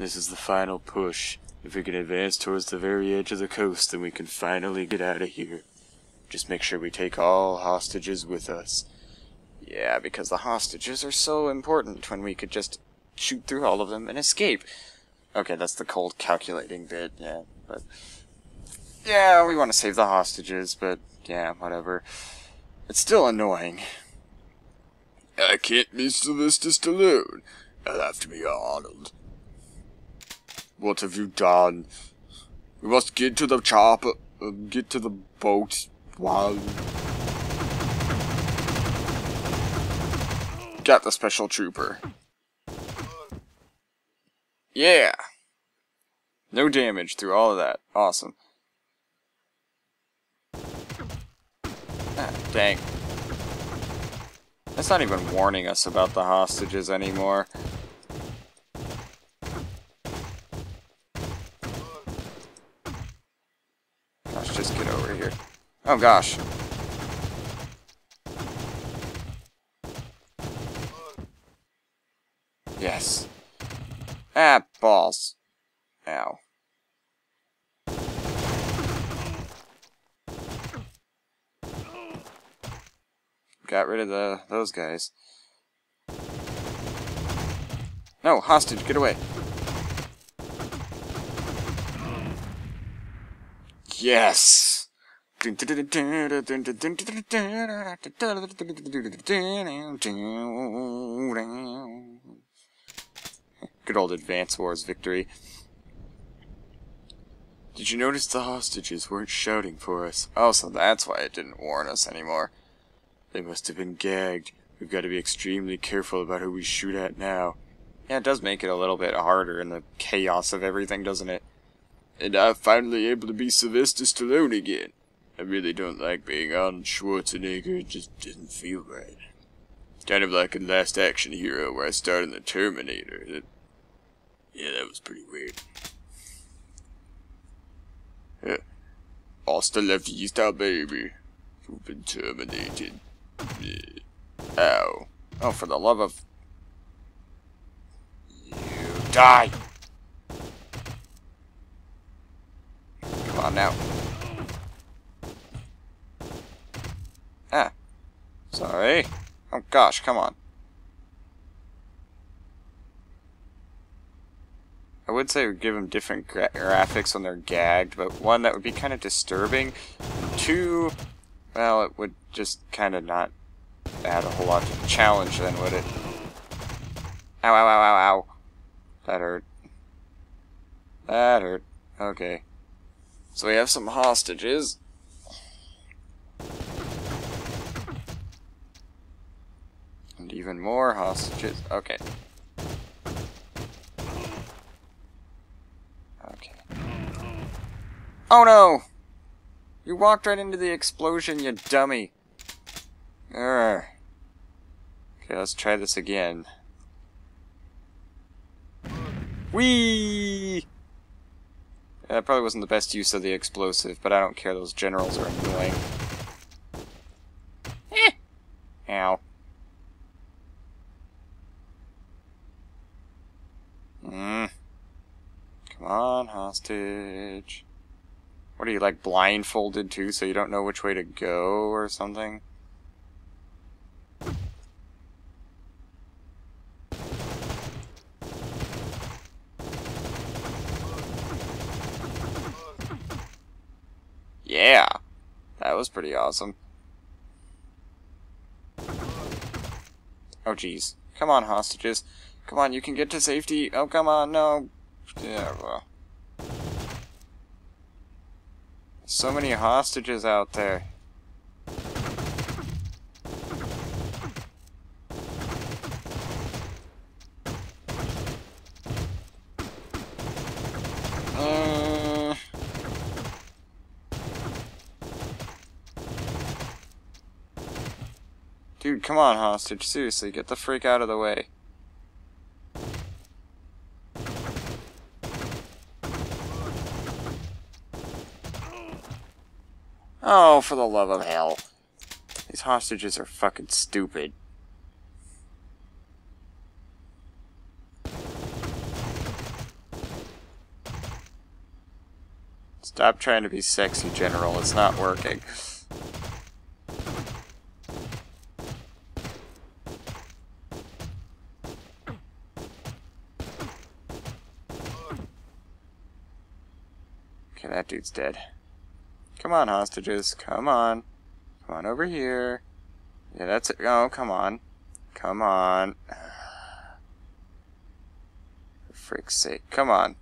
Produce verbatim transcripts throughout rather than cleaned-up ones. This is the final push. If we can advance towards the very edge of the coast, then we can finally get out of here. Just make sure we take all hostages with us. Yeah, because the hostages are so important when we could just shoot through all of them and escape. Okay, that's the cold calculating bit, yeah, but... yeah, we want to save the hostages, but yeah, whatever. It's still annoying. I can't be Sylvester Stallone. I'll have to be Arnold. What have you done? We must get to the chopper, uh, get to the boat. Wow. Got the special trooper. Yeah. No damage through all of that. Awesome. Ah, dang. That's not even warning us about the hostages anymore. Gosh, just get over here. Oh gosh. Yes. Ah, balls. Ow. Got rid of the those guys. No, hostage, get away. Yes. Good old Advance Wars victory. Did you notice the hostages weren't shouting for us? Oh, so that's why it didn't warn us anymore. They must have been gagged. We've got to be extremely careful about who we shoot at now. Yeah, it does make it a little bit harder in the chaos of everything, doesn't it? And I'm finally able to be Sylvester Stallone again. I really don't like being Arnold Schwarzenegger. It just doesn't feel right. Kind of like in Last Action Hero where I starred in the Terminator. That, yeah, that was pretty weird. Yeah. Hasta la vista, baby. You've been terminated. Ow. Oh, for the love of... you die! Come on now. Ah. Sorry. Oh gosh, come on. I would say we'd give them different gra graphics when they're gagged, but one, that would be kind of disturbing. Two... well, it would just kind of not add a whole lot to the challenge then, would it? Ow, ow, ow, ow, ow. That hurt. That hurt. Okay. So we have some hostages. And even more hostages. Okay. Okay. Oh no! You walked right into the explosion, you dummy. Urgh. Okay, let's try this again. Whee! Yeah, that probably wasn't the best use of the explosive, but I don't care. Those generals are annoying. Eh. Ow. Mm. Come on, hostage. What are you, like, blindfolded too, so you don't know which way to go or something? Yeah! That was pretty awesome. Oh, jeez. Come on, hostages. Come on, you can get to safety. Oh, come on, no. Yeah, well. So many hostages out there. Uh... Dude, come on, hostage. Seriously, get the freak out of the way. Oh, for the love of hell. These hostages are fucking stupid. Stop trying to be sexy, General. It's not working. Okay, that dude's dead. Come on, hostages. Come on. Come on over here. Yeah, that's it. Oh, come on. Come on. For freak's sake. Come on.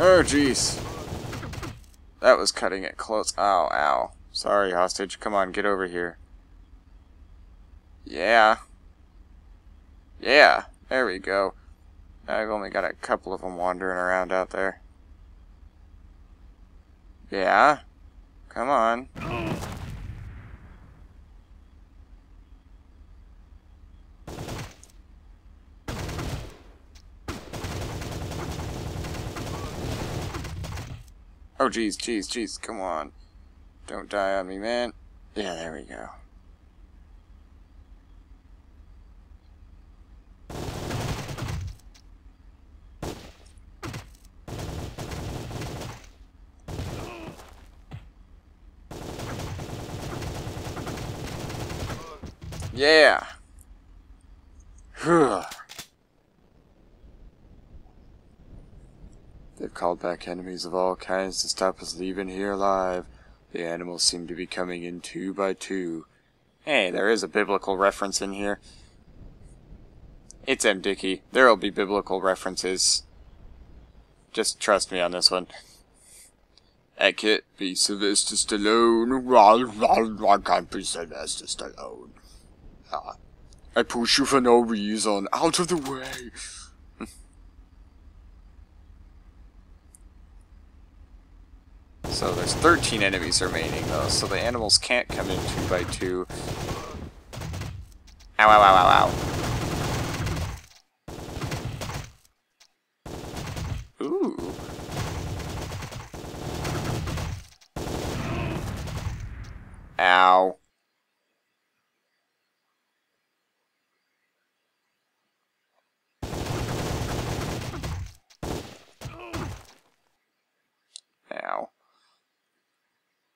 Oh, jeez. That was cutting it close. Ow, ow. Sorry, hostage. Come on, get over here. Yeah. Yeah. There we go. I've only got a couple of them wandering around out there. Yeah. Come on. Oh, jeez, jeez, jeez. Come on. Don't die on me, man. Yeah, there we go. Yeah. Whew. They've called back enemies of all kinds to stop us leaving here alive. The animals seem to be coming in two by two. Hey, there is a biblical reference in here. It's M. Dickie. There'll be biblical references. Just trust me on this one. I can't be Sylvester Stallone. I can't be Sylvester Stallone. Ah, I push you for no reason. Out of the way. So there's thirteen enemies remaining though, so the animals can't come in two by two. Ow, ow, ow, ow, ow. Ooh. Ow.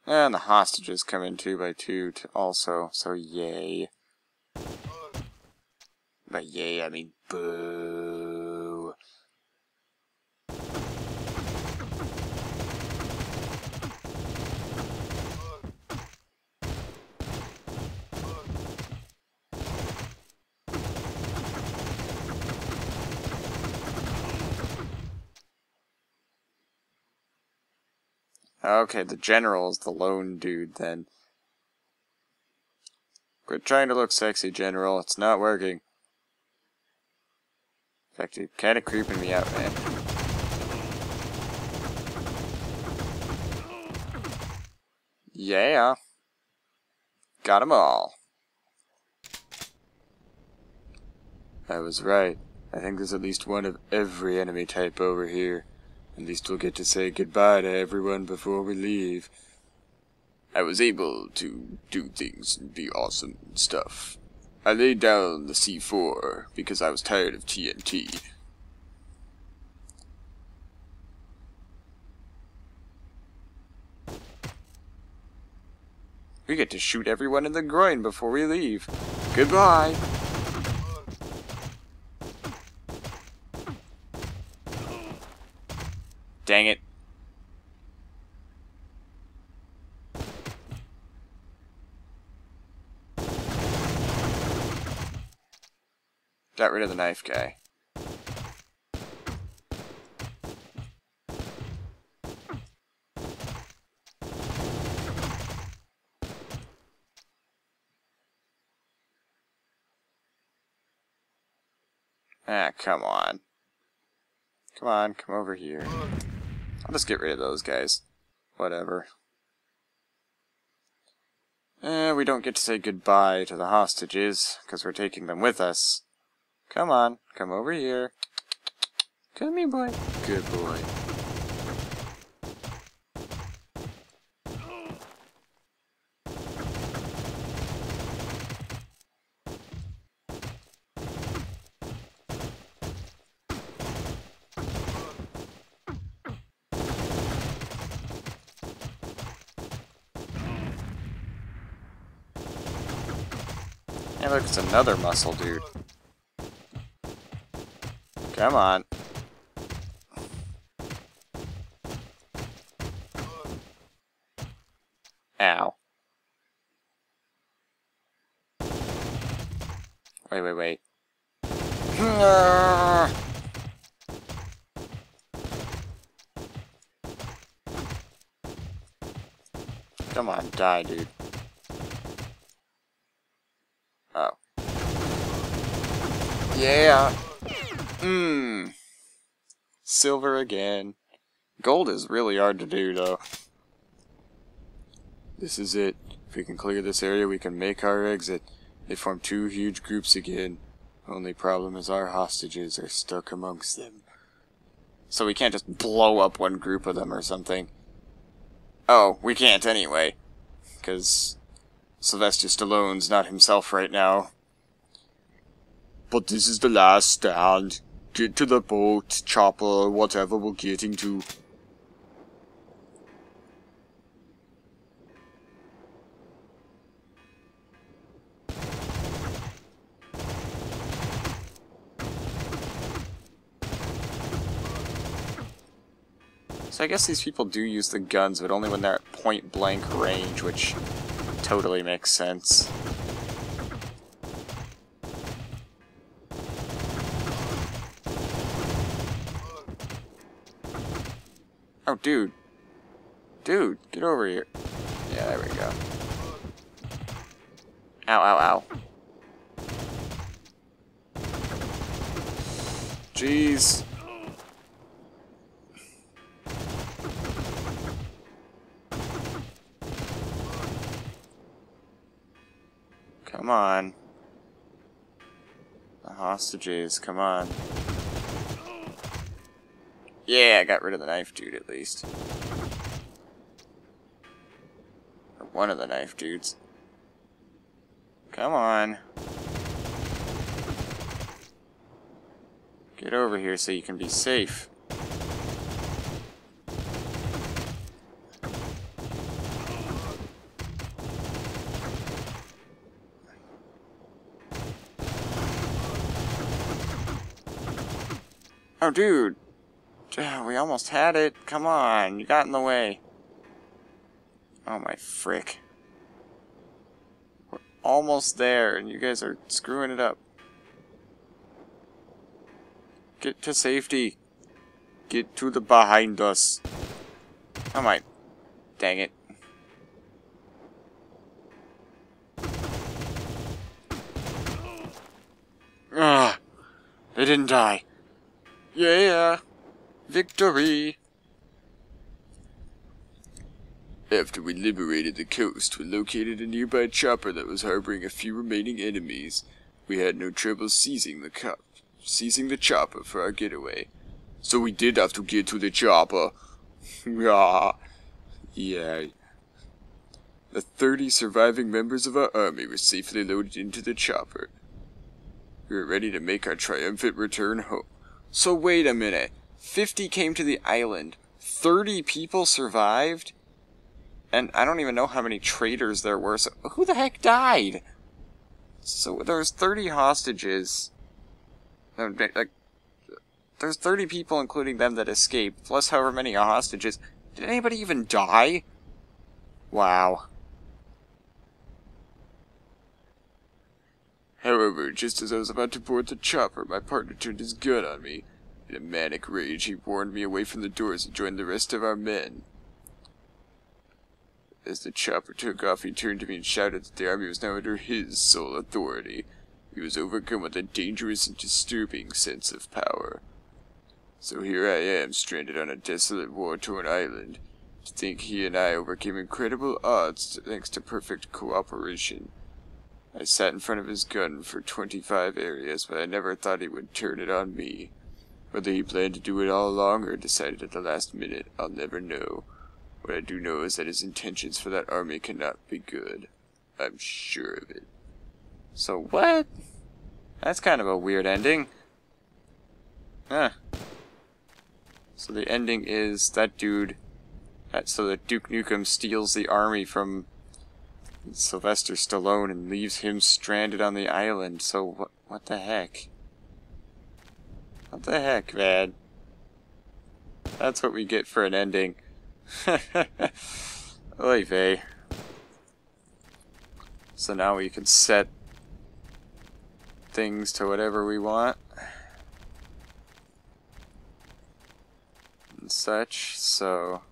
And the hostages come in two by two to also, so yay. By yay, I mean boo. Okay, the general is the lone dude, then. Quit trying to look sexy, General. It's not working. In fact, you're kind of creeping me out, man. Yeah. Got 'em all. I was right. I think there's at least one of every enemy type over here. At least we'll get to say goodbye to everyone before we leave. I was able to do things and be awesome and stuff. I laid down the C four because I was tired of T N T. We get to shoot everyone in the groin before we leave. Goodbye! Dang it. Got rid of the knife guy. Ah, come on. Come on, come over here. I'll just get rid of those guys. Whatever. Eh, we don't get to say goodbye to the hostages, because we're taking them with us. Come on, come over here. Come here, boy. Good boy. Hey, look, it's another muscle dude. Come on. Ow. Wait, wait, wait. Come on, die, dude. Oh. Yeah. Mmm. Silver again. Gold is really hard to do, though. This is it. If we can clear this area, we can make our exit. They form two huge groups again. Only problem is our hostages are stuck amongst them. So we can't just blow up one group of them or something. Oh, we can't anyway. Because Sylvester Stallone's not himself right now. But this is the last stand. Get to the boat, chopper, whatever we're getting to. So I guess these people do use the guns, but only when they're at point-blank range, which totally makes sense. Oh, dude. Dude, get over here. Yeah, there we go. Ow, ow, ow. Jeez. Come on. The hostages, come on. Yeah, I got rid of the knife dude at least. Or one of the knife dudes. Come on. Get over here so you can be safe. Oh, dude. We almost had it. Come on. You got in the way. Oh, my frick. We're almost there, and you guys are screwing it up. Get to safety. Get to the behind us. Oh, my. Dang it. Ugh. They didn't die. Yeah! Victory! After we liberated the coast, we located a nearby chopper that was harboring a few remaining enemies. We had no trouble seizing the cop seizing the chopper for our getaway. So we did have to get to the chopper. Yeah. The thirty surviving members of our army were safely loaded into the chopper. We were ready to make our triumphant return home. So wait a minute, fifty came to the island, thirty people survived, and I don't even know how many traitors there were, so who the heck died? So there's thirty hostages, like, there's thirty people including them that escaped, plus however many hostages. Did anybody even die? Wow. However, just as I was about to board the chopper, my partner turned his gun on me. In a manic rage, he warned me away from the doors and joined the rest of our men. As the chopper took off, he turned to me and shouted that the army was now under his sole authority. He was overcome with a dangerous and disturbing sense of power. So here I am, stranded on a desolate, war-torn island. To think he and I overcame incredible odds thanks to perfect cooperation. I sat in front of his gun for twenty-five areas, but I never thought he would turn it on me. Whether he planned to do it all along or decided at the last minute, I'll never know. What I do know is that his intentions for that army cannot be good. I'm sure of it. So what? That's kind of a weird ending. Huh. So the ending is that dude... That, so that Duke Nukem steals the army from... Sylvester Stallone and leaves him stranded on the island, so what, what the heck? What the heck, man? That's what we get for an ending. Oy vey. So now we can set things to whatever we want and such, so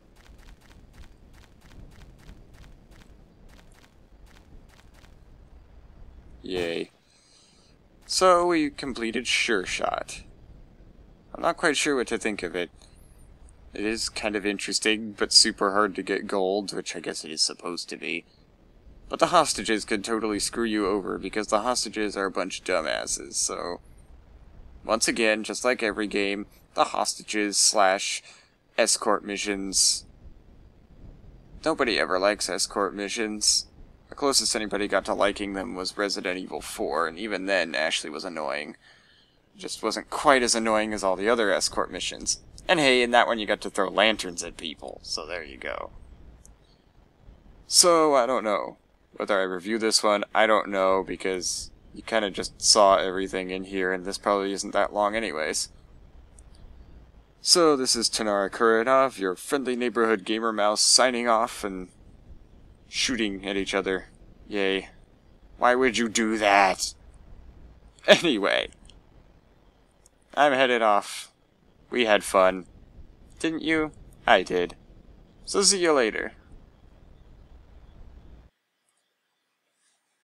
yay. So we completed Sure Shot. I'm not quite sure what to think of it. It is kind of interesting, but super hard to get gold, which I guess it is supposed to be. But the hostages could totally screw you over, because the hostages are a bunch of dumbasses, so... Once again, just like every game, the hostages slash escort missions. Nobody ever likes escort missions. The closest anybody got to liking them was Resident Evil four, and even then, Ashley was annoying. It just wasn't quite as annoying as all the other escort missions. And hey, in that one you got to throw lanterns at people, so there you go. So, I don't know whether I review this one, I don't know, because you kind of just saw everything in here, and this probably isn't that long anyways. So, this is Tanara Kuranov, your friendly neighborhood Gamer Mouse, signing off and shooting at each other. Yay. Why would you do that? Anyway, I'm headed off. We had fun. Didn't you? I did. So see you later.